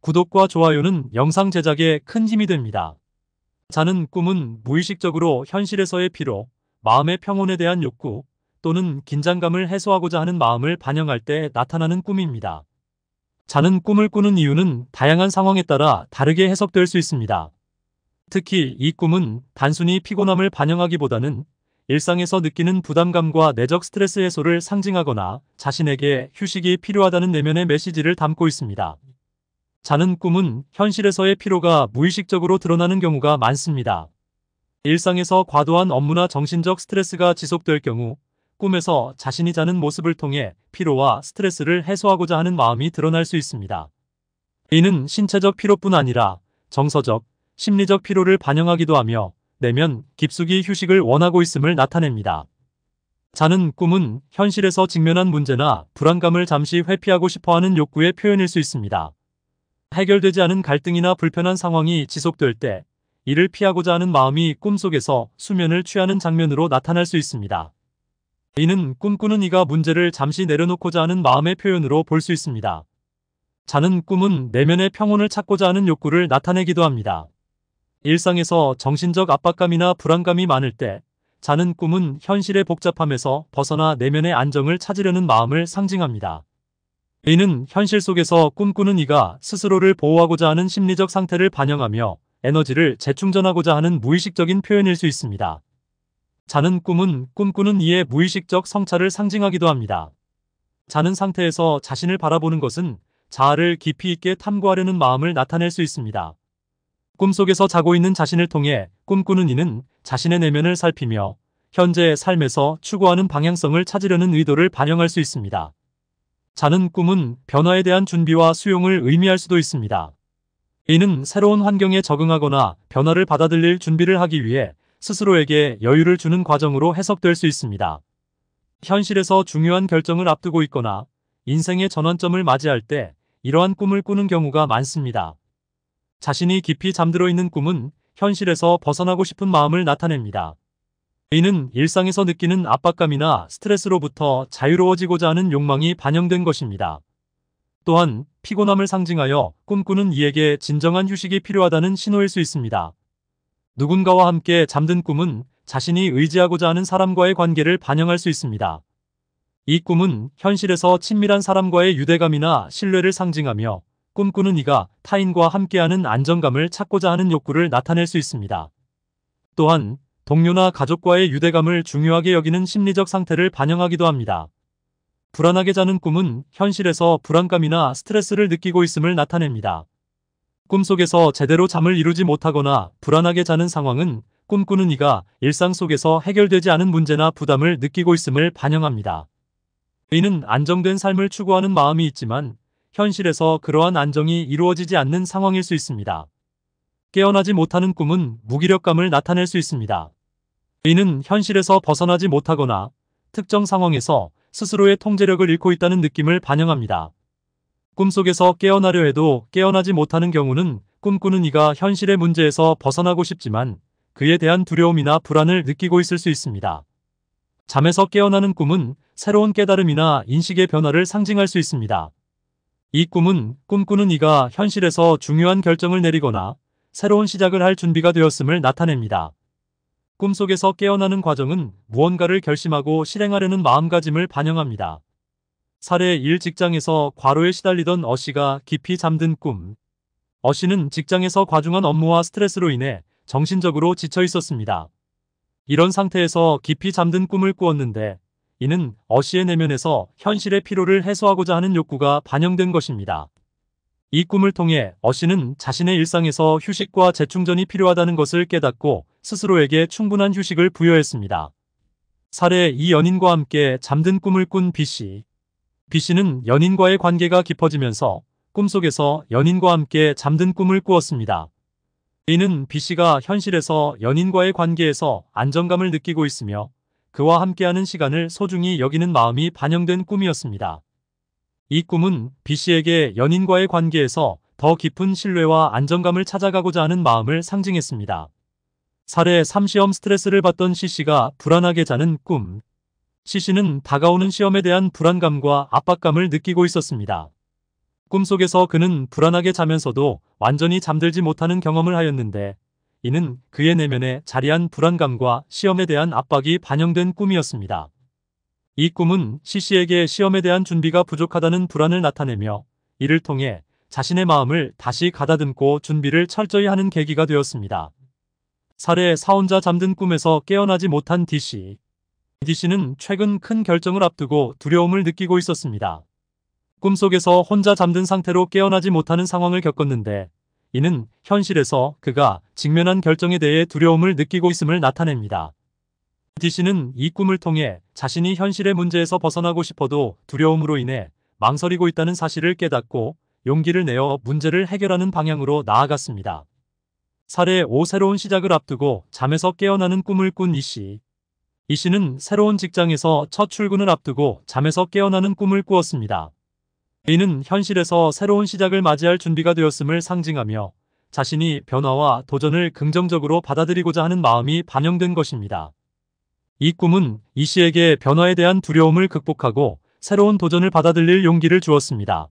구독과 좋아요는 영상 제작에 큰 힘이 됩니다. 자는 꿈은 무의식적으로 현실에서의 피로, 마음의 평온에 대한 욕구 또는 긴장감을 해소하고자 하는 마음을 반영할 때 나타나는 꿈입니다. 자는 꿈을 꾸는 이유는 다양한 상황에 따라 다르게 해석될 수 있습니다. 특히 이 꿈은 단순히 피곤함을 반영하기보다는 일상에서 느끼는 부담감과 내적 스트레스 해소를 상징하거나 자신에게 휴식이 필요하다는 내면의 메시지를 담고 있습니다. 자는 꿈은 현실에서의 피로가 무의식적으로 드러나는 경우가 많습니다. 일상에서 과도한 업무나 정신적 스트레스가 지속될 경우 꿈에서 자신이 자는 모습을 통해 피로와 스트레스를 해소하고자 하는 마음이 드러날 수 있습니다. 이는 신체적 피로뿐 아니라 정서적, 심리적 피로를 반영하기도 하며 내면 깊숙이 휴식을 원하고 있음을 나타냅니다. 자는 꿈은 현실에서 직면한 문제나 불안감을 잠시 회피하고 싶어하는 욕구의 표현일 수 있습니다. 해결되지 않은 갈등이나 불편한 상황이 지속될 때 이를 피하고자 하는 마음이 꿈속에서 수면을 취하는 장면으로 나타날 수 있습니다. 이는 꿈꾸는 이가 문제를 잠시 내려놓고자 하는 마음의 표현으로 볼 수 있습니다. 자는 꿈은 내면의 평온을 찾고자 하는 욕구를 나타내기도 합니다. 일상에서 정신적 압박감이나 불안감이 많을 때 자는 꿈은 현실의 복잡함에서 벗어나 내면의 안정을 찾으려는 마음을 상징합니다. 이는 현실 속에서 꿈꾸는 이가 스스로를 보호하고자 하는 심리적 상태를 반영하며 에너지를 재충전하고자 하는 무의식적인 표현일 수 있습니다. 자는 꿈은 꿈꾸는 이의 무의식적 성찰을 상징하기도 합니다. 자는 상태에서 자신을 바라보는 것은 자아를 깊이 있게 탐구하려는 마음을 나타낼 수 있습니다. 꿈속에서 자고 있는 자신을 통해 꿈꾸는 이는 자신의 내면을 살피며 현재의 삶에서 추구하는 방향성을 찾으려는 의도를 반영할 수 있습니다. 자는 꿈은 변화에 대한 준비와 수용을 의미할 수도 있습니다. 이는 새로운 환경에 적응하거나 변화를 받아들일 준비를 하기 위해 스스로에게 여유를 주는 과정으로 해석될 수 있습니다. 현실에서 중요한 결정을 앞두고 있거나 인생의 전환점을 맞이할 때 이러한 꿈을 꾸는 경우가 많습니다. 자신이 깊이 잠들어 있는 꿈은 현실에서 벗어나고 싶은 마음을 나타냅니다. 이는 일상에서 느끼는 압박감이나 스트레스로부터 자유로워지고자 하는 욕망이 반영된 것입니다. 또한 피곤함을 상징하여 꿈꾸는 이에게 진정한 휴식이 필요하다는 신호일 수 있습니다. 누군가와 함께 잠든 꿈은 자신이 의지하고자 하는 사람과의 관계를 반영할 수 있습니다. 이 꿈은 현실에서 친밀한 사람과의 유대감이나 신뢰를 상징하며 꿈꾸는 이가 타인과 함께하는 안정감을 찾고자 하는 욕구를 나타낼 수 있습니다. 또한 동료나 가족과의 유대감을 중요하게 여기는 심리적 상태를 반영하기도 합니다. 불안하게 자는 꿈은 현실에서 불안감이나 스트레스를 느끼고 있음을 나타냅니다. 꿈속에서 제대로 잠을 이루지 못하거나 불안하게 자는 상황은 꿈꾸는 이가 일상 속에서 해결되지 않은 문제나 부담을 느끼고 있음을 반영합니다. 이는 안정된 삶을 추구하는 마음이 있지만 현실에서 그러한 안정이 이루어지지 않는 상황일 수 있습니다. 깨어나지 못하는 꿈은 무기력감을 나타낼 수 있습니다. 이는 현실에서 벗어나지 못하거나 특정 상황에서 스스로의 통제력을 잃고 있다는 느낌을 반영합니다. 꿈속에서 깨어나려 해도 깨어나지 못하는 경우는 꿈꾸는 이가 현실의 문제에서 벗어나고 싶지만 그에 대한 두려움이나 불안을 느끼고 있을 수 있습니다. 잠에서 깨어나는 꿈은 새로운 깨달음이나 인식의 변화를 상징할 수 있습니다. 이 꿈은 꿈꾸는 이가 현실에서 중요한 결정을 내리거나 새로운 시작을 할 준비가 되었음을 나타냅니다. 꿈속에서 깨어나는 과정은 무언가를 결심하고 실행하려는 마음가짐을 반영합니다. 사례 1. 직장에서 과로에 시달리던 어씨가 깊이 잠든 꿈. 어씨는 직장에서 과중한 업무와 스트레스로 인해 정신적으로 지쳐 있었습니다. 이런 상태에서 깊이 잠든 꿈을 꾸었는데 이는 어씨의 내면에서 현실의 피로를 해소하고자 하는 욕구가 반영된 것입니다. 이 꿈을 통해 어씨는 자신의 일상에서 휴식과 재충전이 필요하다는 것을 깨닫고 스스로에게 충분한 휴식을 부여했습니다. 사례 2. 연인과 함께 잠든 꿈을 꾼 B씨. B씨는 연인과의 관계가 깊어지면서 꿈속에서 연인과 함께 잠든 꿈을 꾸었습니다. 이는 B씨가 현실에서 연인과의 관계에서 안정감을 느끼고 있으며 그와 함께하는 시간을 소중히 여기는 마음이 반영된 꿈이었습니다. 이 꿈은 B씨에게 연인과의 관계에서 더 깊은 신뢰와 안정감을 찾아가고자 하는 마음을 상징했습니다. 사례 3. 시험 스트레스를 받던 C씨가 불안하게 자는 꿈. C씨는 다가오는 시험에 대한 불안감과 압박감을 느끼고 있었습니다. 꿈속에서 그는 불안하게 자면서도 완전히 잠들지 못하는 경험을 하였는데 이는 그의 내면에 자리한 불안감과 시험에 대한 압박이 반영된 꿈이었습니다. 이 꿈은 C씨에게 시험에 대한 준비가 부족하다는 불안을 나타내며 이를 통해 자신의 마음을 다시 가다듬고 준비를 철저히 하는 계기가 되었습니다. 사례 4. 혼자 잠든 꿈에서 깨어나지 못한 D씨. D씨는 최근 큰 결정을 앞두고 두려움을 느끼고 있었습니다. 꿈속에서 혼자 잠든 상태로 깨어나지 못하는 상황을 겪었는데 이는 현실에서 그가 직면한 결정에 대해 두려움을 느끼고 있음을 나타냅니다. D씨는 이 꿈을 통해 자신이 현실의 문제에서 벗어나고 싶어도 두려움으로 인해 망설이고 있다는 사실을 깨닫고 용기를 내어 문제를 해결하는 방향으로 나아갔습니다. 사례 5. 새로운 시작을 앞두고 잠에서 깨어나는 꿈을 꾼 E씨. E씨는 새로운 직장에서 첫 출근을 앞두고 잠에서 깨어나는 꿈을 꾸었습니다. 이는 현실에서 새로운 시작을 맞이할 준비가 되었음을 상징하며 자신이 변화와 도전을 긍정적으로 받아들이고자 하는 마음이 반영된 것입니다. 이 꿈은 E씨에게 변화에 대한 두려움을 극복하고 새로운 도전을 받아들일 용기를 주었습니다.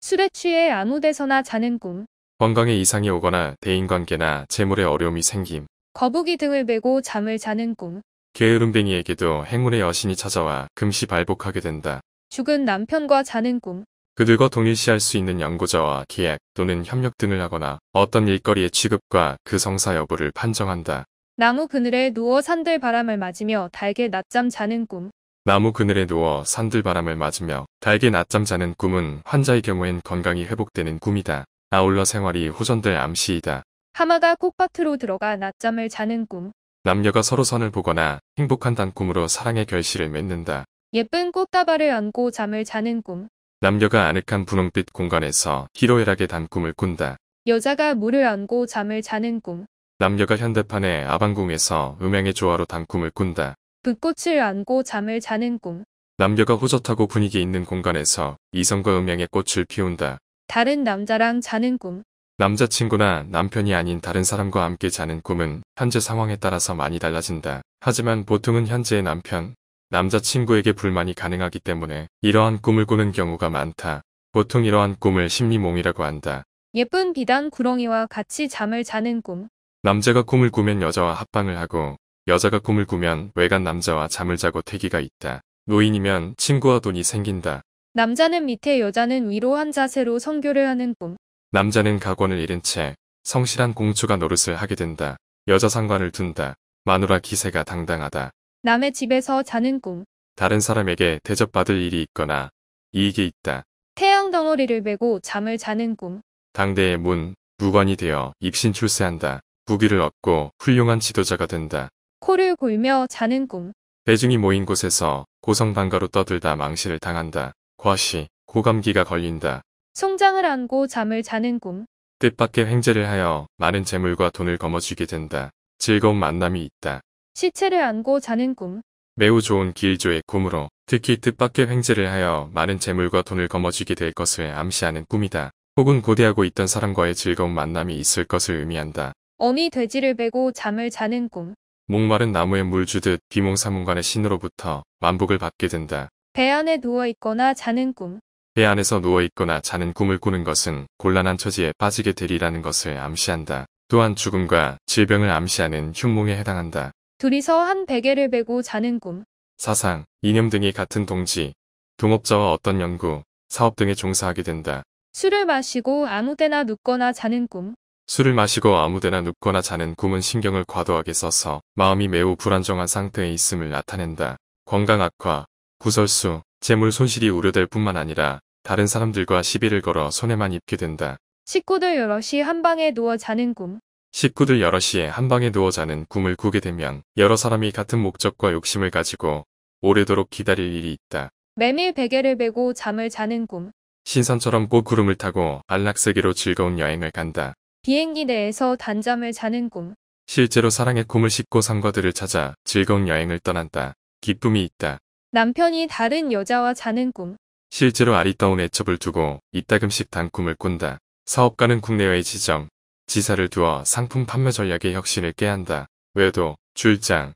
술에 취해 아무 데서나 자는 꿈. 건강에 이상이 오거나 대인관계나 재물에 어려움이 생김. 거북이 등을 메고 잠을 자는 꿈. 게으름뱅이에게도 행운의 여신이 찾아와 금시발복하게 된다. 죽은 남편과 자는 꿈. 그들과 동일시할 수 있는 연구자와 계약 또는 협력 등을 하거나 어떤 일거리의 취급과 그 성사 여부를 판정한다. 나무 그늘에 누워 산들바람을 맞으며 달게 낮잠 자는 꿈. 나무 그늘에 누워 산들바람을 맞으며 달게 낮잠 자는 꿈은 환자의 경우엔 건강이 회복되는 꿈이다. 아울러 생활이 호전될 암시이다. 하마가 꽃밭으로 들어가 낮잠을 자는 꿈. 남녀가 서로 선을 보거나 행복한 단꿈으로 사랑의 결실을 맺는다. 예쁜 꽃다발을 안고 잠을 자는 꿈. 남녀가 아늑한 분홍빛 공간에서 희로애락의 단꿈을 꾼다. 여자가 물을 안고 잠을 자는 꿈. 남녀가 현대판의 아방궁에서 음향의 조화로 단꿈을 꾼다. 붓꽃을 안고 잠을 자는 꿈. 남녀가 호젓하고 분위기 있는 공간에서 이성과 음향의 꽃을 피운다. 다른 남자랑 자는 꿈. 남자친구나 남편이 아닌 다른 사람과 함께 자는 꿈은 현재 상황에 따라서 많이 달라진다. 하지만 보통은 현재의 남편, 남자친구에게 불만이 가능하기 때문에 이러한 꿈을 꾸는 경우가 많다. 보통 이러한 꿈을 심리몽이라고 한다. 예쁜 비단 구렁이와 같이 잠을 자는 꿈. 남자가 꿈을 꾸면 여자와 합방을 하고 여자가 꿈을 꾸면 외간 남자와 잠을 자고 태기가 있다. 노인이면 친구와 돈이 생긴다. 남자는 밑에 여자는 위로 한 자세로 성교를 하는 꿈. 남자는 가권을 잃은 채 성실한 공주가 노릇을 하게 된다. 여자 상관을 둔다. 마누라 기세가 당당하다. 남의 집에서 자는 꿈. 다른 사람에게 대접받을 일이 있거나 이익이 있다. 태양 덩어리를 메고 잠을 자는 꿈. 당대의 문, 무관이 되어 입신 출세한다. 부귀를 얻고 훌륭한 지도자가 된다. 코를 골며 자는 꿈. 대중이 모인 곳에서 고성방가로 떠들다 망신을 당한다. 과시, 고감기가 걸린다. 송장을 안고 잠을 자는 꿈. 뜻밖의 횡재를 하여 많은 재물과 돈을 거머쥐게 된다. 즐거운 만남이 있다. 시체를 안고 자는 꿈. 매우 좋은 길조의 꿈으로 특히 뜻밖의 횡재를 하여 많은 재물과 돈을 거머쥐게 될 것을 암시하는 꿈이다. 혹은 고대하고 있던 사람과의 즐거운 만남이 있을 것을 의미한다. 어미 돼지를 베고 잠을 자는 꿈. 목마른 나무에 물 주듯 비몽사몽간의 신으로부터 만복을 받게 된다. 배 안에 누워있거나 자는 꿈. 배 안에서 누워있거나 자는 꿈을 꾸는 것은 곤란한 처지에 빠지게 되리라는 것을 암시한다. 또한 죽음과 질병을 암시하는 흉몽에 해당한다. 둘이서 한 베개를 베고 자는 꿈. 사상, 이념 등이 같은 동지, 동업자와 어떤 연구, 사업 등에 종사하게 된다. 술을 마시고 아무데나 눕거나 자는 꿈. 술을 마시고 아무데나 눕거나 자는 꿈은 신경을 과도하게 써서 마음이 매우 불안정한 상태에 있음을 나타낸다. 건강 악화, 구설수, 재물 손실이 우려될 뿐만 아니라 다른 사람들과 시비를 걸어 손해만 입게 된다. 식구들 여럿이 한 방에 누워 자는 꿈. 식구들 여럿이 한 방에 누워 자는 꿈을 꾸게 되면 여러 사람이 같은 목적과 욕심을 가지고 오래도록 기다릴 일이 있다. 메밀 베개를 베고 잠을 자는 꿈. 신선처럼 꽃구름을 타고 안락세계로 즐거운 여행을 간다. 비행기 내에서 단잠을 자는 꿈. 실제로 사랑의 꿈을 싣고 상과들을 찾아 즐거운 여행을 떠난다. 기쁨이 있다. 남편이 다른 여자와 자는 꿈. 실제로 아리따운 애첩을 두고 이따금씩 단꿈을 꾼다. 사업가는 국내외 지점, 지사를 두어 상품 판매 전략의 혁신을 깨한다. 외도, 출장,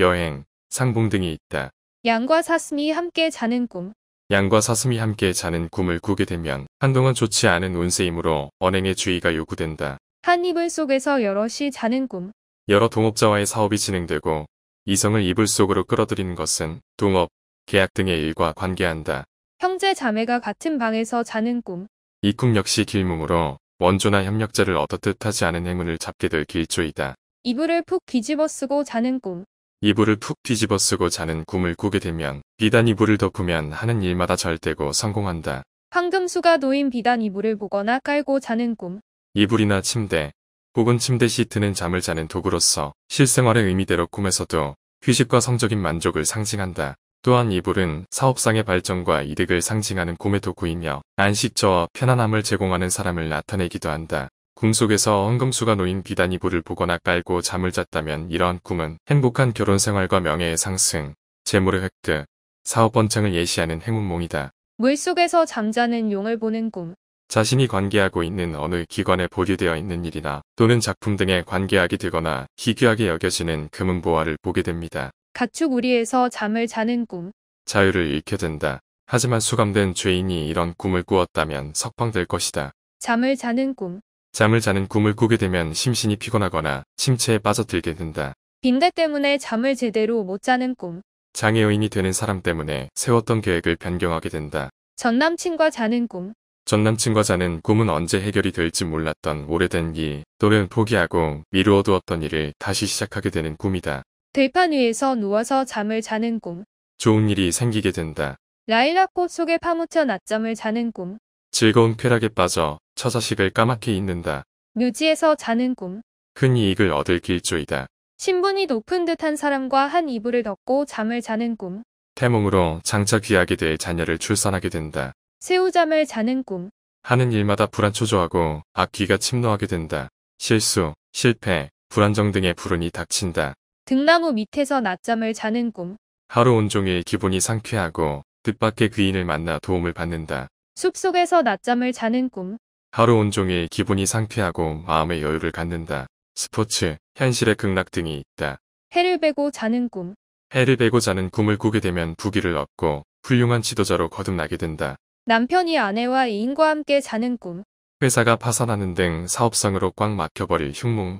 여행, 상봉 등이 있다. 양과 사슴이 함께 자는 꿈. 양과 사슴이 함께 자는 꿈을 꾸게 되면 한동안 좋지 않은 운세이므로 언행에 주의가 요구된다. 한 이불 속에서 여럿이 자는 꿈. 여러 동업자와의 사업이 진행되고 이성을 이불 속으로 끌어들이는 것은 동업, 계약 등의 일과 관계한다. 형제 자매가 같은 방에서 자는 꿈. 이 꿈 역시 길몸으로 원조나 협력자를 얻어뜻 하지 않은 행운을 잡게 될 길조이다. 이불을 푹 뒤집어 쓰고 자는 꿈. 이불을 푹 뒤집어 쓰고 자는 꿈을 꾸게 되면 비단 이불을 덮으면 하는 일마다 잘 되고 성공한다. 황금수가 놓인 비단 이불을 보거나 깔고 자는 꿈. 이불이나 침대 혹은 침대 시트는 잠을 자는 도구로서 실생활의 의미대로 꿈에서도 휴식과 성적인 만족을 상징한다. 또한 이불은 사업상의 발전과 이득을 상징하는 꿈의 도구이며 안식처와 편안함을 제공하는 사람을 나타내기도 한다. 꿈속에서 황금수가 놓인 비단 이불을 보거나 깔고 잠을 잤다면 이러한 꿈은 행복한 결혼생활과 명예의 상승, 재물의 획득, 사업 번창을 예시하는 행운몽이다. 물속에서 잠자는 용을 보는 꿈. 자신이 관계하고 있는 어느 기관에 보류되어 있는 일이나 또는 작품 등에 관계하게 되거나 희귀하게 여겨지는 금은보화를 보게 됩니다. 가축 우리에서 잠을 자는 꿈. 자유를 잃게 된다. 하지만 수감된 죄인이 이런 꿈을 꾸었다면 석방될 것이다. 잠을 자는 꿈. 잠을 자는 꿈을 꾸게 되면 심신이 피곤하거나 침체에 빠져들게 된다. 빈대 때문에 잠을 제대로 못 자는 꿈. 장애요인이 되는 사람 때문에 세웠던 계획을 변경하게 된다. 전남친과 자는 꿈. 전남친과 자는 꿈은 언제 해결이 될지 몰랐던 오래된 일 또는 포기하고 미루어두었던 일을 다시 시작하게 되는 꿈이다. 들판 위에서 누워서 잠을 자는 꿈. 좋은 일이 생기게 된다. 라일락꽃 속에 파묻혀 낮잠을 자는 꿈. 즐거운 쾌락에 빠져 처자식을 까맣게 잊는다. 묘지에서 자는 꿈. 큰 이익을 얻을 길조이다. 신분이 높은 듯한 사람과 한 이불을 덮고 잠을 자는 꿈. 태몽으로 장차 귀하게 될 자녀를 출산하게 된다. 새우잠을 자는 꿈. 하는 일마다 불안초조하고 악귀가 침노하게 된다. 실수, 실패, 불안정 등의 불운이 닥친다. 등나무 밑에서 낮잠을 자는 꿈. 하루 온종일 기분이 상쾌하고 뜻밖의 귀인을 만나 도움을 받는다. 숲속에서 낮잠을 자는 꿈. 하루 온종일 기분이 상쾌하고 마음의 여유를 갖는다. 스포츠, 현실의 극락 등이 있다. 해를 베고 자는 꿈. 해를 베고 자는 꿈을 꾸게 되면 부귀를 얻고 훌륭한 지도자로 거듭나게 된다. 남편이 아내와 이인과 함께 자는 꿈. 회사가 파산하는 등 사업성으로 꽉 막혀버릴 흉몽,